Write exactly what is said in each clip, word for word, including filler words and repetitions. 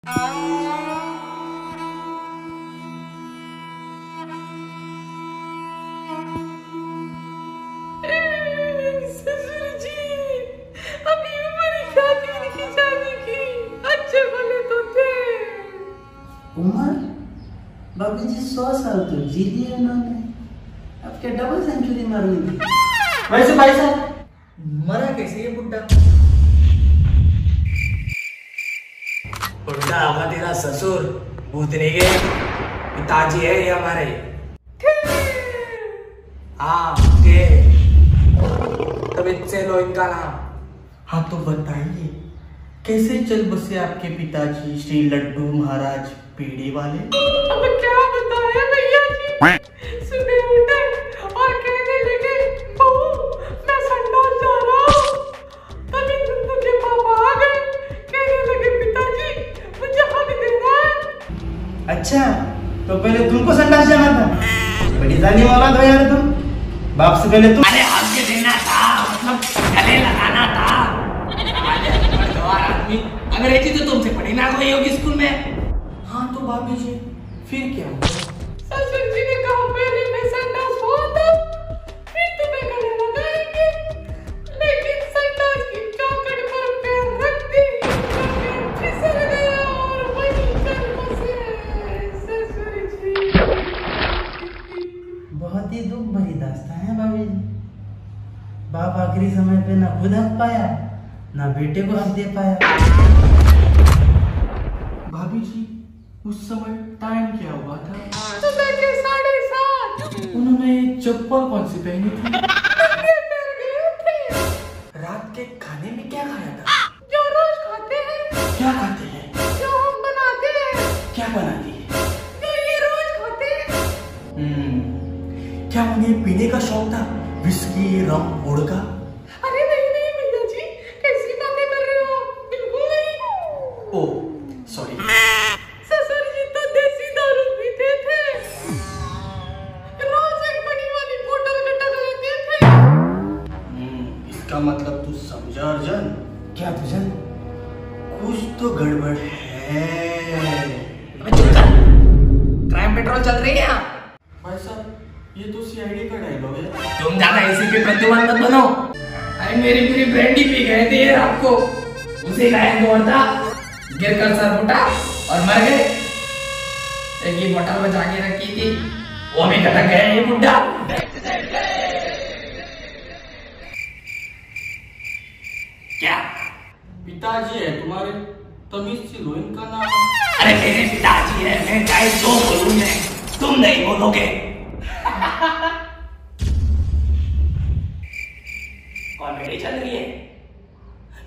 उम्र बाबू जी सौ साल तो जी दिए उन्होंने, अब क्या डबल सेंचुरी मारनी थी। वैसे भाई साहब मरा कैसे ये बुड्ढा? बुड्ढा आवा तेरा ससुर भूतने के पिताजी है ये हमारे। हाँ तब इससे लो इनका नाम। हाँ तो बताइए कैसे चल बसे आपके पिताजी श्री लड्डू महाराज पेड़े वाले? अब क्या बताएं भैया जी, सुबह उठे और कहने लगे बहू मैं संडास जा रहा हूँ। तभी नंदू के पापा आ गए, कहने लगे पिताजी मुझे हक देना है। अच्छा तो पहले तुमको संडास जाना था, बड़ी जानी वाला था यार तुम, बाप से पहले तुम। अरे हक देना था मतलब गले लगाना था। अंग्रेजी तो तुमसे पढ़ी ना गई होगी स्कूल में। हाँ तो भाभी जी फिर क्या हुआ? ससुर जी ने कहा पहले मैं संडास होता फिर तुम्हें गले लगाएंगे, लेकिन संडास की चौखट पर पैर रख दी, पैर फिसल गया और वहीं चल बसे ससुर जी। बहुत ही दुख भरी दास्तां है भाभी जी। बाप आखिरी समय पे ना खुद हक पाया ना बेटे को हक दे पाया। भाभी जी उस समय टाइम क्या हुआ था? सुबह के साढ़े सात। उन्होंने चप्पल कौन सी पहनी थी? रात के खाने में क्या खाया था? जो रोज खाते हैं। क्या खाते हैं? जो हम बनाते हैं। क्या बनाती है? जो ये रोज खाते हैं। हम्म, क्या उन्हें पीने का शौक था? Whisky, rum, vodka? Oh sorry, ससुर जी तो देसी दारू पीते थे, रोज एक बड़ी वाली बोतल गटक लेते थे। हम्म, इसका मतलब तू समझा अर्जुन? क्या अर्जुन? कुछ तो गड़बड़ है। क्राइम पेट्रोल चल रही है यहाँ। भाई साहब ये तो सीआईडी का डायलॉग है। तुम ज्यादा इसी पे प्रतिबंध मत बनो। अरे मेरी पूरी ब्रांडी पी गए थे यार, आपको उसे लायक कौन था? गिर कर सर फूटा और मर गए। एक ही बोतल बचा के रखी थी वो भी गटक गया ये बुड्ढा। क्या पिताजी है तुम्हारे? तमीज से लो इनका नाम। अरे मेरे पिताजी है, मैं चाहे जो बोलूं मैं, तुम नहीं बोलोगे। कॉमेडी चल रही है।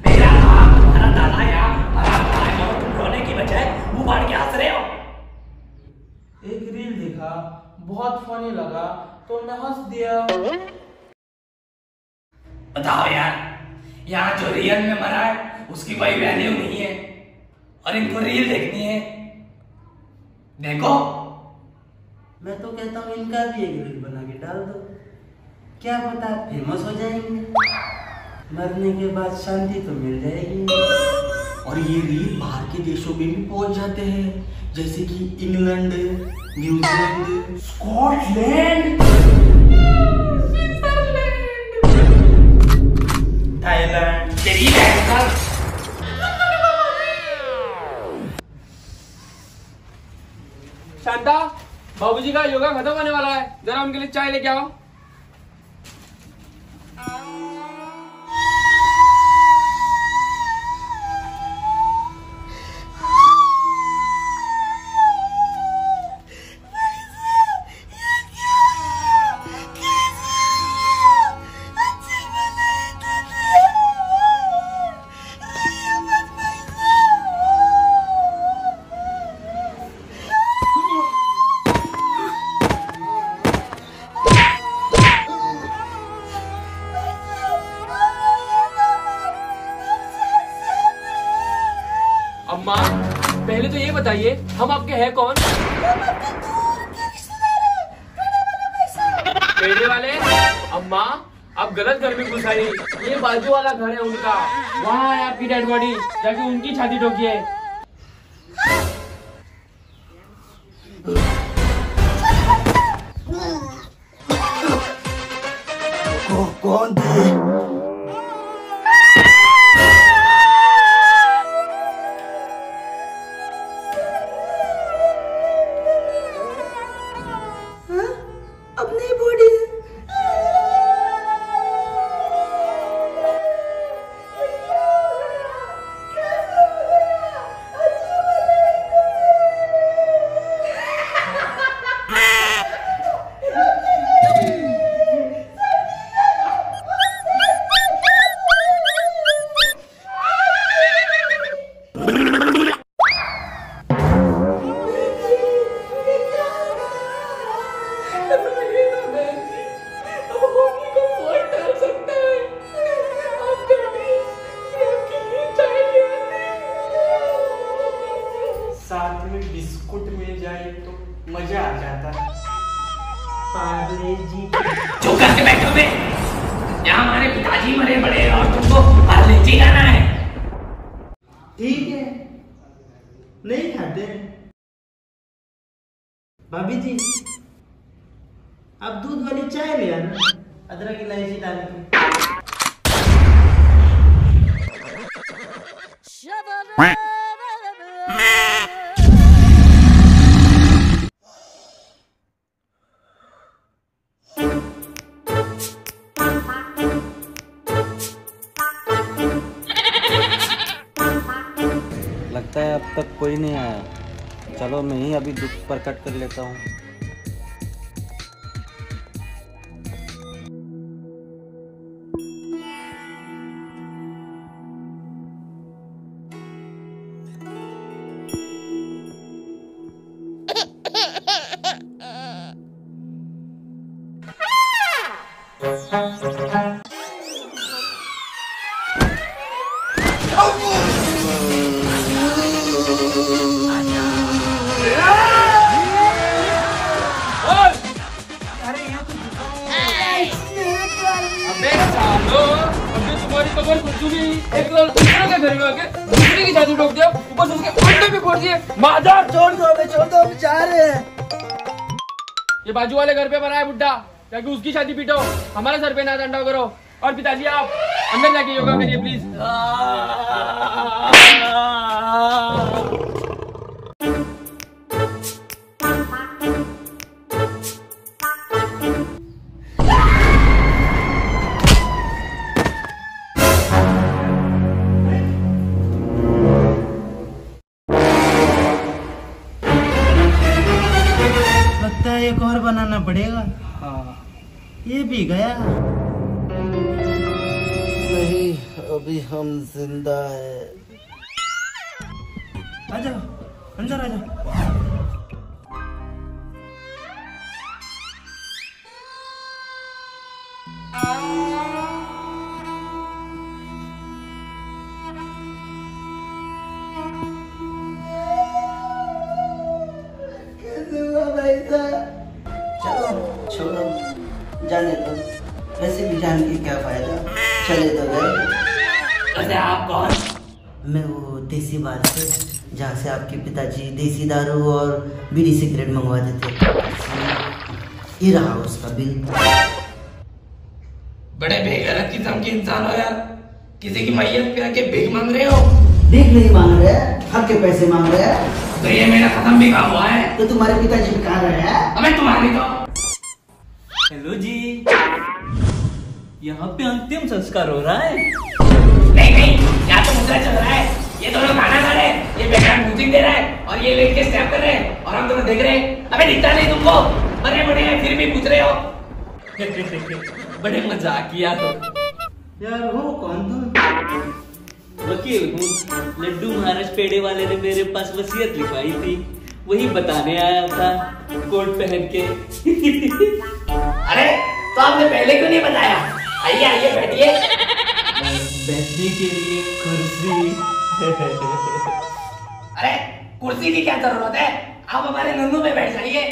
मेरा नाम तुम्हारा दादा या बहुत फनी लगा तो मैं हंस दिया। बताओ यार, यहाँ जो रियल में मरा है उसकी कोई वैल्यू नहीं है और इनको रियल देखनी है। देखो मैं तो कहता हूँ इनका भी एक रील बना के डाल दो, क्या पता फेमस हो जाएंगे, मरने के बाद शांति तो मिल जाएगी। और ये रील बाहर के देशों में भी पहुंच जाते हैं, जैसे कि England, New Zealand, Scotland, Thailand, Shanta Babuji का योगा खत्म होने वाला है, जरा उनके लिए चाय लेके आओ। पहले तो ये बताइए हम आपके हैं कौन? पेड़े वाले। अम्मा आप गलत घर में घुस आई, ये बाजू वाला घर है उनका, वहाँ है आपकी डेड बॉडी, जाके उनकी छाती ठोकी है। कौन अपनी बॉडी साथ में बिस्कुट मिल जाए तो मजा आ जाता है। पार्ले जी चुप करके बैठो बे, यहाँ हमारे पिताजी मरे बड़े और तुमको पार्ले जी गाना है। ठीक है, नहीं खाते। भाभी जी आप दूध वाली चाय ले आना, अदरक इलायची डाल के। लगता है अब तक कोई नहीं आया, चलो मैं ही अभी दुख प्रकट कर लेता हूँ। खबर खुशूगी एक दूसरे के घर में आके दूसरे की जादू ठोक दिया, ऊपर से उसके अंडे भी फोड़ दिए। मादर छोड़ दो हमें, छोड़ दो, हम जा रहे हैं। ये बाजू वाले घर पे बनाया बुड्ढा, जाके उसकी शादी पीटो, हमारे सर पे ना डंडा करो। और पिताजी आप अंदर जाके योगा करिए प्लीज। एक और बनाना पड़ेगा। हाँ ये भी गया, नहीं अभी हम जिंदा है। आजा अंदर आजा। छोड़ो जाने दो, वैसे भी जान के क्या फायदा, चले तो गए। आप कौन? मैं वो देसी बार से, जहाँ से आपके पिताजी देसी दारू और बीड़ी सिगरेट मंगवा देते। ये रहा उसका बिल। बड़े बेगैरत किस्म के इंसान हो यार, किसी की मैयत पे आके भीख मांग रहे हो। भीख नहीं मांग रहे, हक के पैसे मांग रहे हैं। तो ये मेरा खत्म भी काम हुआ है, तो तुम्हारे पिताजी भी कहा रहे हैं। अबे तुम्हारी तो। हेलो जी, यहाँ पे अंतिम संस्कार हो रहा है। नहीं नहीं, यहाँ तो मुद्दा चल रहा है। ये दोनों खाना खा रहे हैं, ये बेकार मीटिंग दे रहा है और ये लेट के स्टैप कर रहे हैं और हम दोनों देख रहे हैं। अबे दिखता नहीं तुमको, मरे बड़े हैं फिर भी पूछ रहे हो। बड़े मजाकिया तो यार। हो कौन तुम? वकील हूँ, लड्डू महाराज पेड़े वाले ने मेरे पास वसीयत लिखवाई थी, वही बताने आया था कोट पहन के। अरे तो आपने पहले क्यों नहीं बताया? आइए आइए बैठिए। बैठने के लिए कुर्सी। अरे कुर्सी की क्या जरूरत है, आप हमारे नन्नू पे बैठ जाइए।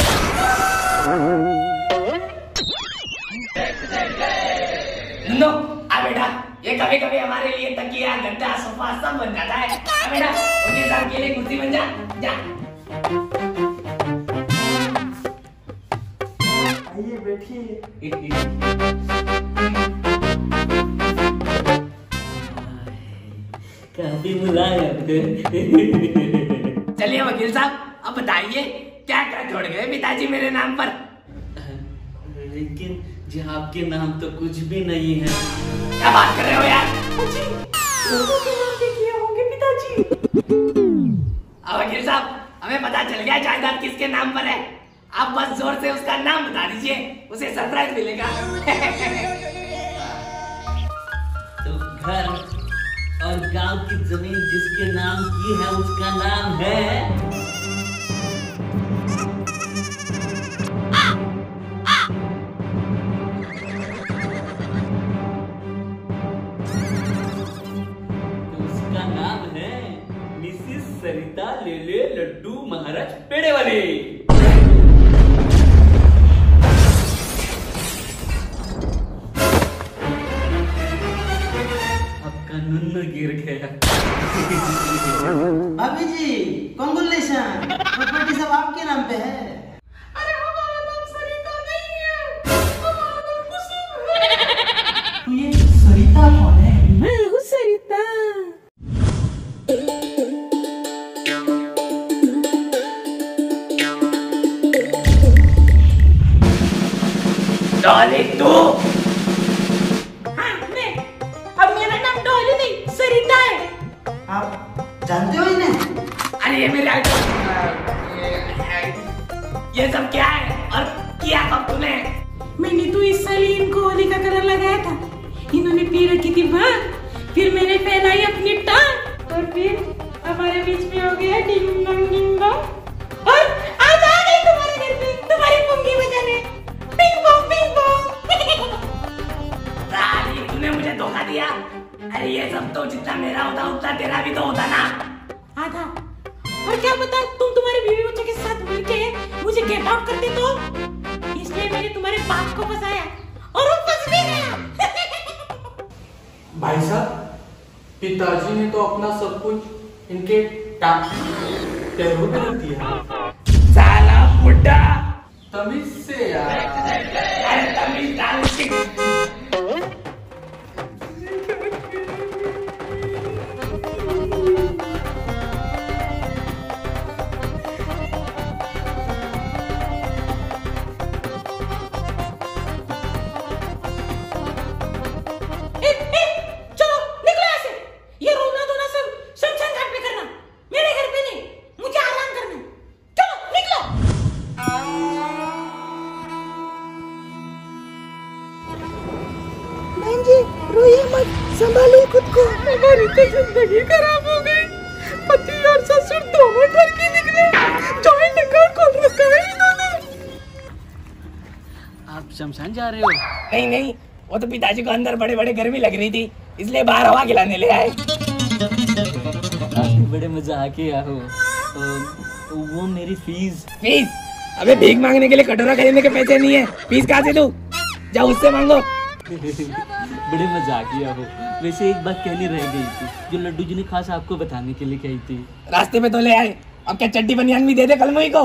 नन्नू आ बेटा, ये कभी कभी हमारे लिए तकिया, गद्दा, सोफा सब बन जाता है। मेरा उनके साथ के लिए कुर्सी बन जा, जा। आइए बैठिए। काफी मुलायम। चलिए वकील साहब, अब बताइए क्या क्या छोड़ गए पिताजी मेरे नाम पर? लेकिन जी आपके नाम तो कुछ भी नहीं है। क्या बात कर रहे हो यार? किए होंगे पिताजी। अब वकील साहब, हमें पता चल गया जायदाद किसके नाम पर है। आप बस जोर से उसका नाम बता दीजिए, उसे सरप्राइज मिलेगा। तो घर और गांव की जमीन जिसके नाम की है उसका नाम है। सरिता ले ले लड्डू महाराज पेड़े वाले। आपका नुन्नु गिर गया। अभी जी कांग्रेचुलेशन, प्रॉपर्टी सब आपके नाम पे है। अरे हमारा नाम सरिता नहीं है, हमारा नाम कुसुम है। तो ये सरिता कौन है? मैं हूँ सरिता। डॉली तू? हाँ, मैं। अब मेरा नाम डॉली नहीं सरिता है। आप जानते हो इन्हें? अरे ये मेरे ये सब क्या है और किया कब तूने? मैंने तो इस साल इनको होली का कलर लगाया था। इन्होंने पी रखी थी भांग, फिर मैंने फैलाई अपनी टांग और फिर हमारे बीच में हो गया डिंग डोंग डिंग डोंग। और आज आ गई तुम्हारे घर पे तुम्हारी पुंगी बजाने। तूने मुझे धोखा दिया। अरे ये सब तो जितना मेरा होता उतना तेरा भी तो होता ना। आधा। और क्या पता तुम तुम्हारे बीवी बच्चों के साथ मिलके मुझे गेट आउट करते तो। इसलिए मैंने तुम्हारे बाप को फंसाया और वो फंस भी गया। भाई साहब, पिताजी ने तो अपना सब कुछ इनके टांग दिया। साला बुड्ढा तमीज से यार। अरे तमीज डाल संभालिए खुद को। हमारी तो जिंदगी खराब हो गई। पति और ससुर दोनों डर के निकले। जॉइंट अकाउंट खोल रखा है इन्होंने। आप शमशान जा रहे हो? नहीं नहीं, वो तो पिताजी को अंदर बड़े बड़े गर्मी लग रही थी, इसलिए बाहर हवा खिलाने ले आए। काफी बड़े मजा आके आओ। वो मेरी फीस। फीस? अबे भीख मांगने के लिए कटोरा खरीदने के पैसे नहीं है। फीस कहाँ से दूं? जाओ उससे मांगो। बड़े मजाकिया हो। वैसे एक बात कहनी रह गई थी जो लड्डू जी ने खास आपको बताने के लिए कही थी। रास्ते में तो ले आए। अब क्या चड्डी बनियान भी दे दे कलमोई को?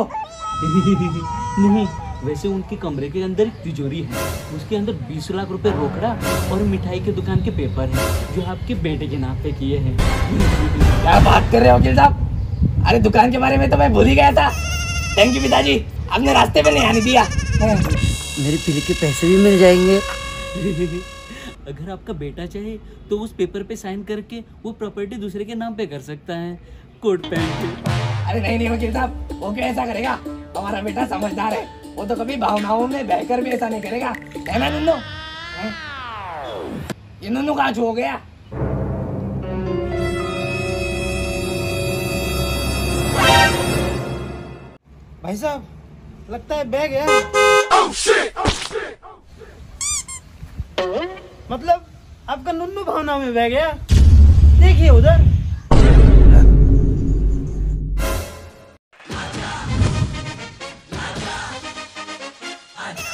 नहीं, वैसे उनके कमरे के अंदर एक तिजोरी है, उसके अंदर बीस लाख रुपए रोकड़ा और मिठाई के दुकान के पेपर है जो आपके बेटे के नाम पे किए हैं। क्या बात कर रहे हो वकील साहब? अरे दुकान के बारे में तो मैं भूल ही गया था। थैंक यू पिताजी, आपने रास्ते में नहीं आने दिया। मेरे पिले के पैसे भी मिल जाएंगे। अगर आपका बेटा चाहे तो उस पेपर पे साइन करके वो प्रॉपर्टी दूसरे के नाम पे कर सकता है, कोट पैंट पे। अरे नहीं नहीं वकील साहब, वो क्या ऐसा करेगा? हमारा बेटा समझदार है, वो तो कभी भावनाओं में बहकर भी ऐसा नहीं करेगा, है ना नन्नू? ये नन्नू कहाँ छो गया? भाई साहब, लगता है बैग है। oh, shit, oh, shit, oh, shit. मतलब आपका नुन्नू भावना में बह गया। देखिए उधर। आजा, आजा, आजा।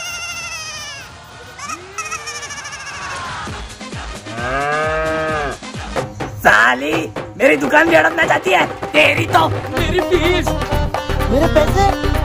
मेरी दुकान भी हड़पना चाहती है, तेरी तो मेरी फीस, मेरे पैसे।